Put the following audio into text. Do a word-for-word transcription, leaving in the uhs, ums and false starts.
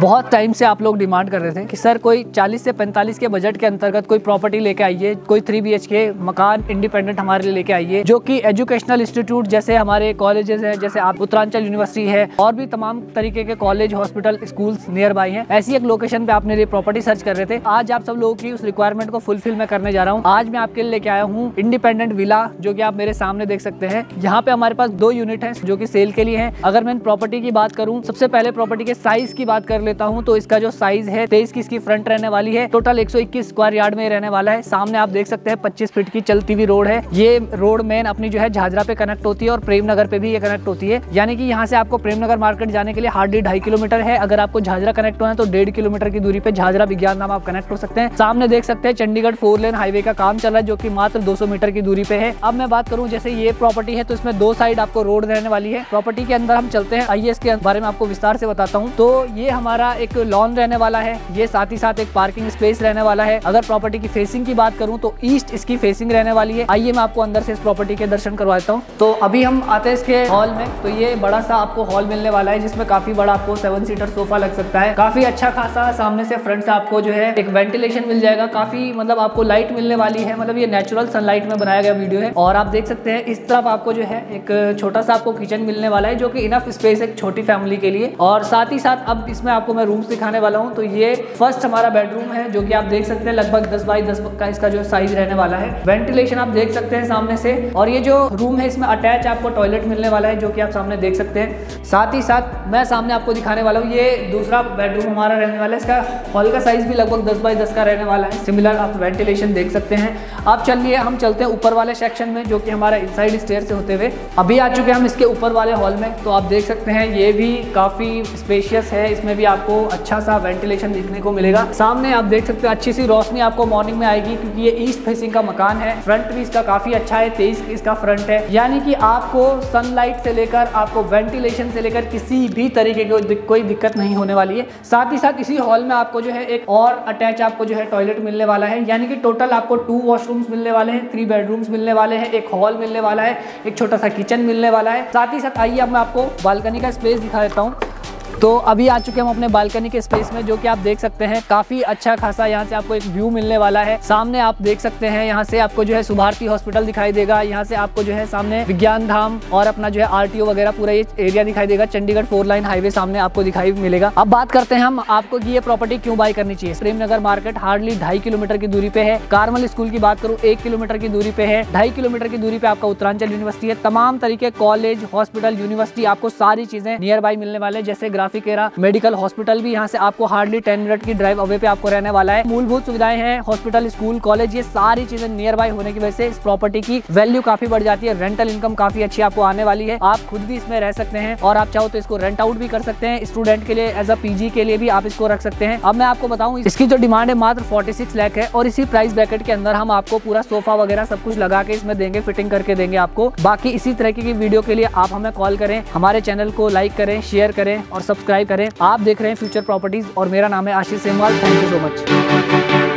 बहुत टाइम से आप लोग डिमांड कर रहे थे कि सर कोई चालीस से पैंतालीस के बजट के अंतर्गत कोई प्रॉपर्टी लेके आइए, कोई थ्री बी एच के मकान इंडिपेंडेंट हमारे लिए लेके आइए, जो कि एजुकेशनल इंस्टीट्यूट जैसे हमारे कॉलेजेस हैं, जैसे आप उत्तरांचल यूनिवर्सिटी है और भी तमाम तरीके के college, hospital, schools near by है। ऐसी एक लोकेशन पे आप मेरे लिए प्रॉपर्टी सर्च कर रहे थे। आज आप सब लोगों की उस रिक्वायरमेंट को फुलफिल मैं करने जा रहा हूँ। आज मैं आपके लिए लेके आया हूँ इंडिपेंडेंट विला, जो कि आप मेरे सामने देख सकते हैं। यहाँ पे हमारे पास दो यूनिट है जो की सेल के लिए है। अगर मैं प्रॉपर्टी की बात करूँ, सबसे पहले प्रॉपर्टी के साइज की बात कर लेता हूँ तो इसका जो साइज है तेईस की इसकी फ्रंट रहने वाली है। टोटल एक सौ इक्कीस स्क्वायर यार्ड में रहने वाला है। सामने आप देख सकते हैं पच्चीस फीट की चलती हुई रोड है। ये रोड मेन अपनी जो है झाजरा पे कनेक्ट होती है और प्रेमनगर पे भी ये कनेक्ट होती है, यानी कि यहाँ से आपको प्रेमनगर मार्केट जाने के लिए हार्डली ढाई किलोमीटर है। अगर आपको झाजरा कनेक्ट होना है तो डेढ़ किलोमीटर की दूरी पे झाजरा विज्ञान धाम आप कनेक्ट हो सकते हैं। सामने देख सकते हैं चंडीगढ़ फोर लेन हाईवे का काम चल रहा है जो की मात्र दो सौ मीटर की दूरी पे है। अब मैं बात करूँ, जैसे ये प्रॉपर्टी है तो इसमें दो साइड आपको रोड रहने वाली है। प्रॉपर्टी के अंदर हम चलते हैं, आइए इसके बारे में आपको विस्तार से बताता हूँ। तो ये हमारा एक लॉन रहने वाला है, ये साथ ही साथ एक पार्किंग स्पेस रहने वाला है। अगर प्रॉपर्टी की फेसिंग की बात करूं तो ईस्ट इसकी फेसिंग रहने वाली है। आइए मैं आपको अंदर से इस प्रॉपर्टी के दर्शन करवाता हूं। तो अभी हम आते हैं इसके हॉल में। तो ये बड़ा सा आपको हॉल मिलने वाला है जिसमें काफी बड़ा आपको सेवन सीटर सोफा लग सकता है, काफी अच्छा खासा। सामने से फ्रंट से आपको जो है एक वेंटिलेशन मिल जाएगा, काफी मतलब आपको लाइट मिलने वाली है। मतलब ये नेचुरल सनलाइट में बनाया गया वीडियो है। और आप देख सकते हैं इस तरफ आपको जो है एक छोटा सा आपको किचन मिलने वाला है जो की इनफ स्पेस एक छोटी फैमिली के लिए। और साथ ही साथ अब इसमें आपको मैं रूम्स दिखाने वाला हूं। तो ये फर्स्ट हमारा बेडरूम है जो कि आप देख सकते हैं लगभग दस बाई दस का इसका जो साइज रहने वाला है। वेंटिलेशन आप देख सकते हैं सामने से। और ये जो रूम है इसमें अटैच आपको टॉयलेट मिलने वाला है जो कि आप सामने देख सकते हैं। साथ ही साथ मैं सामने आपको दिखाने वाला हूँ, ये दूसरा बेडरूम हमारा रहने वाला है। इसका हॉल का साइज भी लगभग दस बाई दस का रहने वाला है। सिमिलर आप वेंटिलेशन देख सकते हैं। आप चलिए हम चलते हैं ऊपर वाले सेक्शन में जो कि हमारा इनसाइड स्टेयर से होते हुए अभी आ चुके हैं हम इसके ऊपर वाले हॉल में। तो आप देख सकते हैं ये भी काफी स्पेशियस है, इसमें भी आपको अच्छा सा वेंटिलेशन देखने को मिलेगा। सामने आप देख सकते हैं अच्छी सी रोशनी आपको मॉर्निंग में आएगी क्योंकि ये ईस्ट फेसिंग का मकान है। फ्रंट भी इसका काफी अच्छा है, तेईस इसका फ्रंट है, यानी कि आपको सनलाइट से लेकर आपको वेंटिलेशन से लेकर किसी भी तरीके की कोई दिक्कत नहीं होने वाली है। साथ ही साथ इसी हॉल में आपको जो है एक और अटैच आपको जो है टॉयलेट मिलने वाला है, यानी कि टोटल आपको टू वॉशरूम्स मिलने वाले हैं, थ्री बेडरूम्स मिलने वाले हैं, एक हॉल मिलने वाला है, एक छोटा सा किचन मिलने वाला है। साथ ही साथ आइए अब मैं आपको बालकनी का स्पेस दिखा देता हूँ। तो अभी आ चुके हैं हम अपने बालकनी के स्पेस में जो कि आप देख सकते हैं काफी अच्छा खासा यहाँ से आपको एक व्यू मिलने वाला है। सामने आप देख सकते हैं यहाँ से आपको जो है सुभारती हॉस्पिटल दिखाई देगा, यहाँ से आपको जो है सामने विज्ञान धाम और अपना जो है आरटीओ वगैरह पूरा ये एरिया दिखाई देगा। चंडीगढ़ फोर लाइन हाईवे सामने आपको दिखाई मिलेगा। अब बात करते हैं हम आपको कि ये प्रॉपर्टी क्यों बाय करनी चाहिए। प्रेमनगर मार्केट हार्डली ढाई किलोमीटर की दूरी पे है। कार्मल स्कूल की बात करूँ एक किलोमीटर की दूरी पे है। ढाई किलोमीटर की दूरी पे आपका उत्तरांचल यूनिवर्सिटी है। तमाम तरीके कॉलेज, हॉस्पिटल, यूनिवर्सिटी आपको सारी चीजें नियर बाय मिलने वाले, जैसे मेडिकल हॉस्पिटल भी यहाँ से आपको हार्डली टेन मिनट की ड्राइव अवे पे आपको रहने वाला है। मूलभूत सुविधाएं हैं, हॉस्पिटल, स्कूल, कॉलेज, ये सारी चीजें नियर बाय होने की वजह से इस प्रॉपर्टी की वैल्यू काफी बढ़ जाती है। रेंटल इनकम काफी अच्छी आपको आने वाली है। आप खुद भी इसमें रह सकते हैं और आप चाहो तो इसको रेंट आउट भी कर सकते हैं। स्टूडेंट के लिए, एज अ पीजी के लिए भी आप इसको रख सकते हैं। अब मैं आपको बताऊँ इसकी जो डिमांड है मात्र फोर्टी सिक्स लाख है और इसी प्राइस ब्रैकेट के अंदर हम आपको पूरा सोफा वगैरह सब कुछ लगा के इसमें देंगे, फिटिंग करके देंगे आपको। बाकी इसी तरीके की वीडियो के लिए आप हमें कॉल करें, हमारे चैनल को लाइक करें, शेयर करें और सब्सक्राइब करें। आप देख रहे हैं फ्यूचर प्रॉपर्टीज और मेरा नाम है Ashish Semwal. Thank you so much.